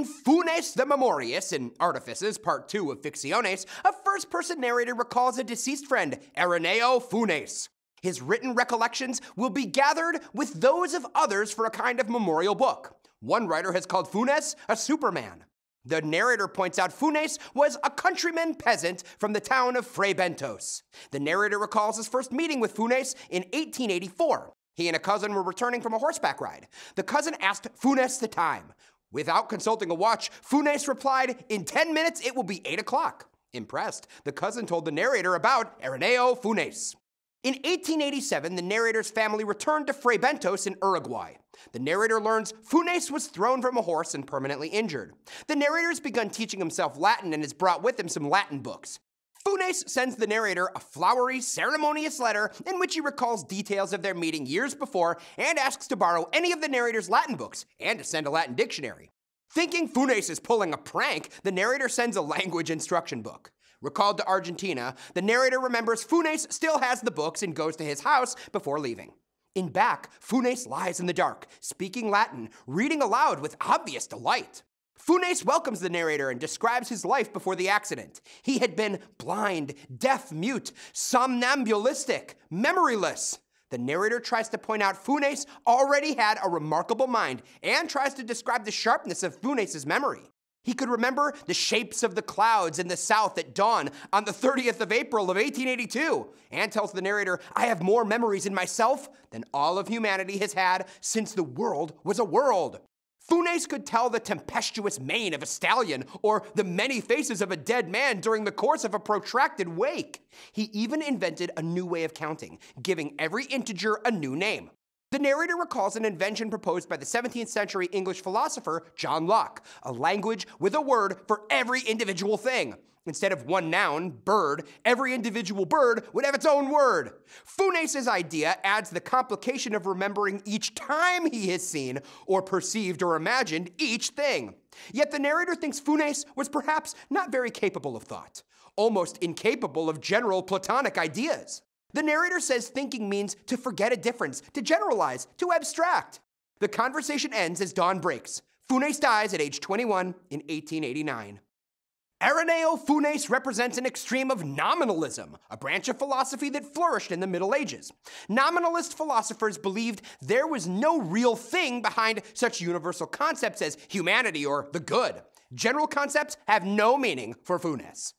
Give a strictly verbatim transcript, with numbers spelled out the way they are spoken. In Funes the Memorious, in Artifices, Part two of Ficciones, a first-person narrator recalls a deceased friend, Ireneo Funes. His written recollections will be gathered with those of others for a kind of memorial book. One writer has called Funes a Superman. The narrator points out Funes was a countryman peasant from the town of Fray Bentos. The narrator recalls his first meeting with Funes in eighteen eighty-four. He and a cousin were returning from a horseback ride. The cousin asked Funes the time. Without consulting a watch, Funes replied, "In ten minutes, it will be eight o'clock. Impressed, the cousin told the narrator about Ireneo Funes. In eighteen eighty-seven, the narrator's family returned to Fray Bentos in Uruguay. The narrator learns Funes was thrown from a horse and permanently injured. The narrator's begun teaching himself Latin and has brought with him some Latin books. Funes sends the narrator a flowery, ceremonious letter in which he recalls details of their meeting years before and asks to borrow any of the narrator's Latin books and to send a Latin dictionary. Thinking Funes is pulling a prank, the narrator sends a language instruction book. Recalled to Argentina, the narrator remembers Funes still has the books and goes to his house before leaving. In back, Funes lies in the dark, speaking Latin, reading aloud with obvious delight. Funes welcomes the narrator and describes his life before the accident. He had been blind, deaf, mute, somnambulistic, memoryless. The narrator tries to point out Funes already had a remarkable mind and tries to describe the sharpness of Funes' memory. He could remember the shapes of the clouds in the south at dawn on the thirtieth of April of eighteen eighty-two, and tells the narrator, "I have more memories in myself than all of humanity has had since the world was a world." Funes could tell the tempestuous mane of a stallion or the many faces of a dead man during the course of a protracted wake. He even invented a new way of counting, giving every integer a new name. The narrator recalls an invention proposed by the seventeenth century English philosopher John Locke, a language with a word for every individual thing. Instead of one noun, bird, every individual bird would have its own word. Funes' idea adds the complication of remembering each time he has seen or perceived or imagined each thing. Yet the narrator thinks Funes was perhaps not very capable of thought, almost incapable of general Platonic ideas. The narrator says thinking means to forget a difference, to generalize, to abstract. The conversation ends as dawn breaks. Funes dies at age twenty-one in eighteen eighty-nine. Ireneo Funes represents an extreme of nominalism, a branch of philosophy that flourished in the Middle Ages. Nominalist philosophers believed there was no real thing behind such universal concepts as humanity or the good. General concepts have no meaning for Funes.